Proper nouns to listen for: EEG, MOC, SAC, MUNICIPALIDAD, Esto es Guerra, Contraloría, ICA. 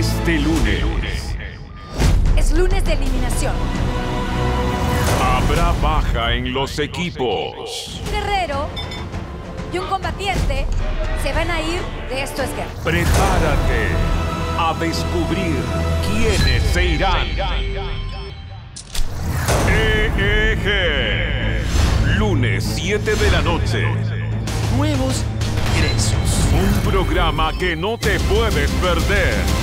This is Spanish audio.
Este lunes. Es lunes de eliminación. Habrá baja en los equipos. Un guerrero y un combatiente se van a ir de Esto es Guerra. Prepárate a descubrir quiénes se irán. EEG. Lunes 7 de la noche. Nuevos ingresos. Un programa que no te puedes perder.